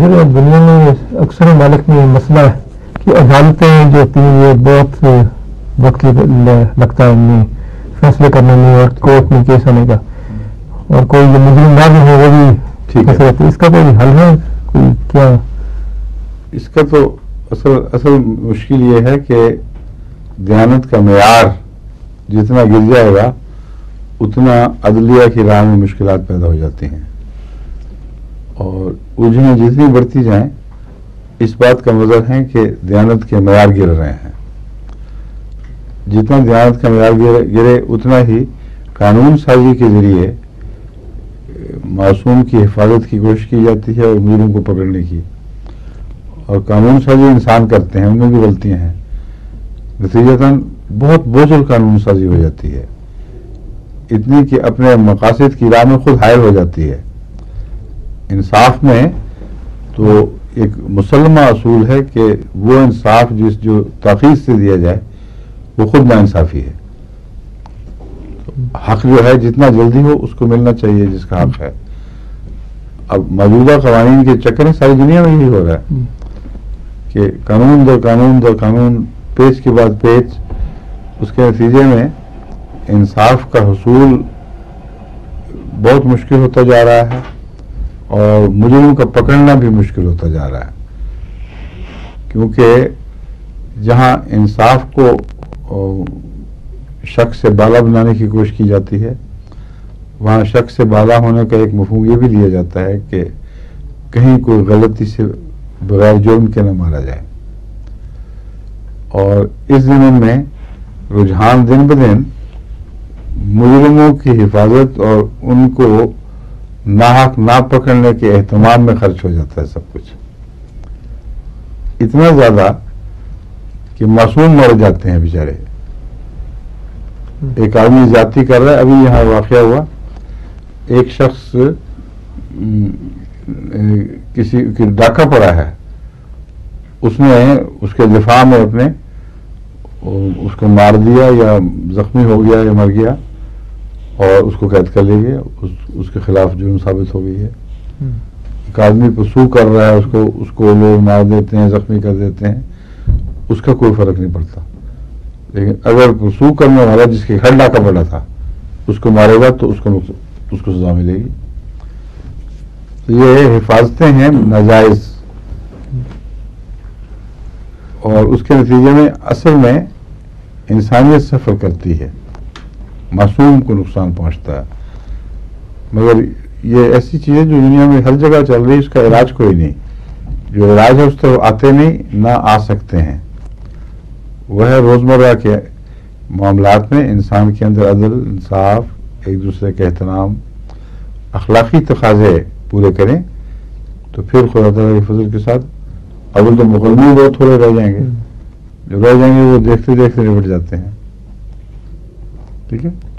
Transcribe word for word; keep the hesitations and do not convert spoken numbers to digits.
पूरे दुनिया में अक्सर मालिक में मसला है कि अदालतें जो होती हैं ये बहुत वक्त लगता है उनमें फैसले करने में और कोर्ट में केस होने का, और कोई जो मुजरिम ना भी हो वो भी ठीक है। तो इसका कोई हल है कोई क्या? इसका तो असल असल मुश्किल ये है कि दयानत का मेयार जितना गिर जाएगा उतना अदलिया की राह में मुश्किलात पैदा हो जाती हैं, और उलझने जितनी बढ़ती जाएं इस बात का मजहर है कि दयानत के मेयार गिर रहे हैं। जितना दयानत का मेयार गिर, गिरे उतना ही कानून साजी के जरिए मासूम की हिफाजत की कोशिश की जाती है और मुजरिम को पकड़ने की, और कानून साजी इंसान करते हैं, उनमें भी गलतियां हैं, नतीजतन बहुत बोझल कानून साजी हो जाती है, इतनी कि अपने मकासद की राह में खुद हायल हो जाती है। इंसाफ में तो एक मुसलमा असूल है कि वो इंसाफ जिस जो ताकीद से दिया जाए वो खुद नाइंसाफ़ी है। हक जो है जितना जल्दी हो उसको मिलना चाहिए जिसका हक है। अब मौजूदा कवानीन के चक्कर में सारी दुनिया में यही हो रहा है कि कानून दर कानून दर कानून, पेज के बाद पेज, उसके नतीजे में इंसाफ का हसूल बहुत मुश्किल होता जा रहा है और मुजरिम का पकड़ना भी मुश्किल होता जा रहा है, क्योंकि जहाँ इंसाफ को शक से बाला बनाने की कोशिश की जाती है वहाँ शक से बाला होने का एक मफहूम ये भी लिया जाता है कि कहीं कोई गलती से बगैर जुर्म के न मारा जाए। और इस ज़मीन में रुझान दिन ब दिन मुजरिमों की हिफाजत और उनको नाहक ना पकड़ने के अहतमाम में खर्च हो जाता है सब कुछ, इतना ज़्यादा कि मासूम मर जाते हैं बेचारे। एक आदमी ज़्यादती कर रहा है, अभी यहाँ वाक़या हुआ, एक शख्स किसी की डाका पड़ा है, उसने उसके दिफा में अपने उसको मार दिया या ज़ख्मी हो गया या मर गया और उसको कैद कर ले गया, उस, उसके खिलाफ जुर्म साबित हो गई है। एक आदमी पसू कर रहा है, उसको उसको लोग मार देते हैं, ज़ख्मी कर देते हैं, उसका कोई फ़र्क नहीं पड़ता, लेकिन अगर पसू करने वाला जिसके घर डाका पड़ा था उसको मारेगा तो उसको उसको सजा मिलेगी। तो ये हिफाजतें हैं नाजायज़, और उसके नतीजे में असल में इंसानियत सफ़र करती है, मासूम को नुकसान पहुंचता है। मगर ये ऐसी चीज़ें जो दुनिया में हर जगह चल रही है, उसका इलाज कोई नहीं, जो इलाज है उस तरफ आते नहीं ना आ सकते हैं। वह रोज़मर्रा के मामलात में इंसान के अंदर अदल, इंसाफ, एक दूसरे के एहतराम, अखलाकी तकाजे पूरे करें तो फिर खुदा ताला के फजल के साथ अवल तो मुकदमे बहुत थोड़े रह जाएंगे, जो रह जाएंगे वो देखते देखते निपट जाते हैं। ठीक है।